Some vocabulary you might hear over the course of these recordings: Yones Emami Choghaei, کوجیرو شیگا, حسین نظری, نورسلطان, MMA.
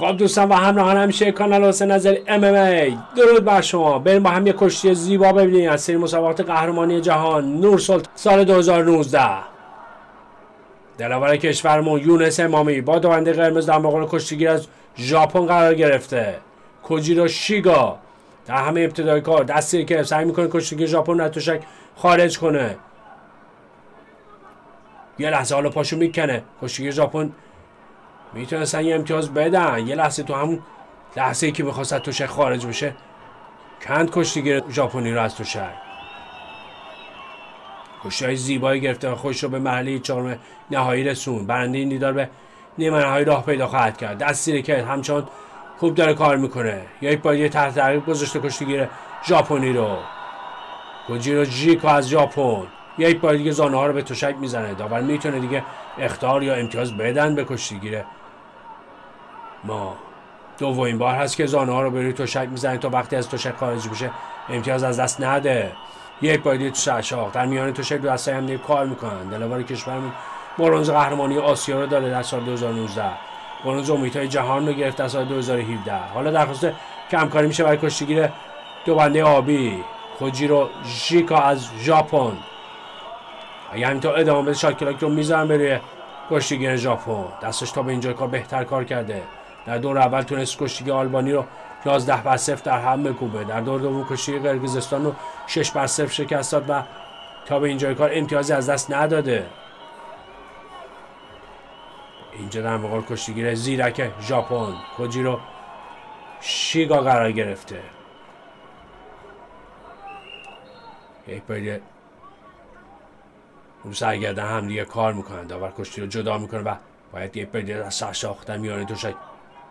خب دوستان و همراهان همیشه کانال حسین نظری MMA، درود بر شما. بریم با هم یک کشتی زیبا ببینیم از سری مسابقات قهرمانی جهان نورسلطان سال 2019. دلاور کشورمون یونس امامی با دوبنده قرمز در مقابل کشتیگیر از ژاپن قرار گرفته. کوجیرو شیگا در همه ابتدای کار دستی که سعی میکنه کشتیگیر ژاپن رو از توشک خارج کنه. یه لحظه حالا پاشو میکنه. کشتیگیر ژاپن میتونستن یه امتیاز بدن. یه لحظه تو همون لحظه‌ای که میخواست توشک خارج بشه کند کشتیگیر ژاپنی رو از توشک. کشتی‌های زیبایی گرفته و خودش رو به مرحله چهارم نهایی رسون. برنده این دیدار به نیمه نهایی راه پیدا خواهد کرد. دستی که همچنان خوب داره کار میکنه. یا یک پایه تحت تعقیب گذاشته کشتیگیر ژاپنی رو. کوجیرو شیگا از ژاپن. یا یک پایه دیگه زانوها رو به توشک میزنه. داور میتونه دیگه اخطار یا امتیاز بدن به کشتیگیر ما. دومین بار هست که زانوها رو به روی توشک میزنه تا وقتی از توشک خارج بشه امتیاز از دست نده. یک پایدی شاخ در میان توشک دو دسته هم کار میکنن. دلاور کشورمون برنز قهرمانی آسیا رو داره در سال 2019. برنز امیدهای جهان رو گرفت در سال 2017. حالا درخواست کمکاری میشه برای کشتیگیر دوبنده آبی کوجیرو شیگا از ژاپن. اگه همینطور ادامه بده شاکلاک رو میزنن به روی کشتیگیر ژاپن. دستش تا به اینجا کار بهتر کار کرده. در دور اول تونست کشتیگیر آلبانی رو 11-0 در هم بکوبه. در دور دوم کشتیگیر قرقیزستان رو 6-0 شکست داد و تا به اینجای کار امتیازی از دست نداده. اینجا در مقابل کشتیگیر زیرک ژاپن کوجیرو شیگا قرار گرفته. یک پایه رو سرگردن هم دیگه کار میکنن. داور کشتی رو جدا میکنه و باید یک پایه از سرشاختن میانه توشک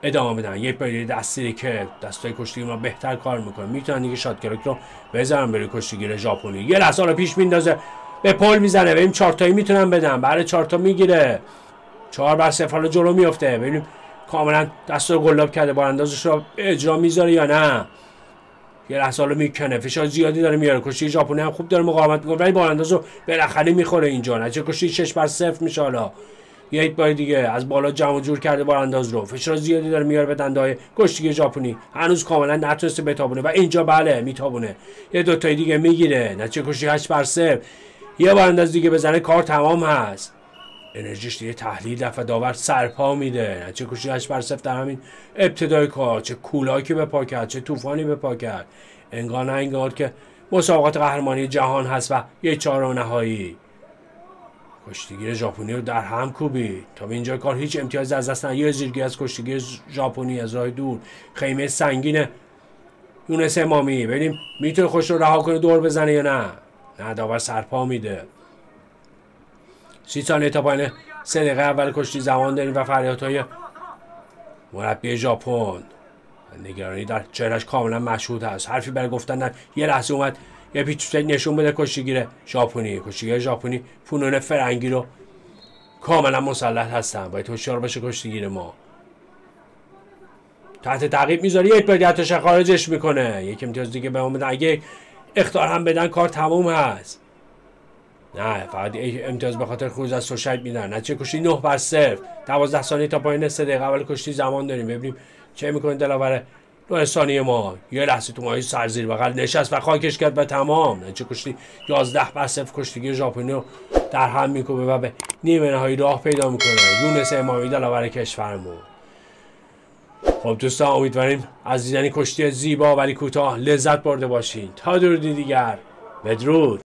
ادامه بدن. یک پایه دستی که دستای کشتیگیر ما بهتر کار میکنه. میتونن دیگه شاتکلاک رو بزنن بره کشتیگیر ژاپنی. یه لحظه رو پیش میندازه به پل میزنه. ببینیم 4 تایی میتونن بدن. برای 4 تا میگیره. 4-0 حالا جلو میفته. ببینیم کاملا دست رو گلاب کرده. باراندازش رو اجرا میذاره یا نه. یه لحظه رو میکنه. فشار زیادی داره میاره. کشتی ژاپنی هم خوب داره مقاومت میکنه ولی بارانداز رو بالاخره میخوره اینجا. نتیجه کشتی 6-0 میشه. حالا یک بار دیگه از بالا جمع جور کرده بارانداز رو. فشار زیادی داره میاره به دنده‌های کشتی ژاپنی. هنوز کاملا نتونسته بتابونه و اینجا بله میتابونه. یه دو تای دیگه میگیره. نتیجه کشتی 8-0. یه بارانداز دیگه بزنه کار تمام هست. انرژیش دیگه تحلیل رفت و داور سرپا میده. چه کشتی 8-0 در همین ابتدای کار. چه کولاکی به پا کرد، چه طوفانی به پا کرد. انگار نه انگار که مسابقات قهرمانی جهان هست و یه 4 نهایی. کشتیگیر ژاپنی رو در هم کوبی. تا به اینجا کار هیچ امتیازی از دست نده. زیرگیری از کشتیگیر ژاپنی از راه دور. خیمه سنگین یونس امامی. ببینیم میتونه خوش رو رها کنه دور بزنه یا نه. نه داور سرپا میده. 30 ثانیه تا پایان 3 دقیقه اول کشتی زمان داریم و فریادهای مربی ژاپن. نگرانی در چهرهش کاملا مشهود هست. حرفی برای گفتن نداره. یه لحظه اومد یه پیچ نشون بده کشتیگیر ژاپنی. کشتیگیر ژاپنی فنون فرنگی رو کاملا مسلط هستن. باید هوشیار باشه کشتیگیر ما. تحت تعقیب میذاره. یک پایه‌اش خارجش میکنه. یک امتیاز دیگه به اومد. اگه اخطار هم بدن کار تموم هست. نه فقط امتیاز به خاطر خروج از توشک میدن. نتیجه کشتی 9-0. 12 ثانیه تا پایان 3 دقیقه اول کشتی زمان داریم. ببینیم چه میکنه دلاور نورسلطان ما. یه لحظه تو ماهی سرزیر بغل نشست و خاکش کرد به تمام. نتیجه کشتی 11-0 کشتیگیر ژاپنی رو در هم میکوبه و به نیمه نهایی راه پیدا میکنه. یونس امامی دلاور کشورمون. خب دوستان امیدواریم از دیدن کشتی زیبا ولی کوتاه لذت برده باشین. تا درودی دیگر بدرود.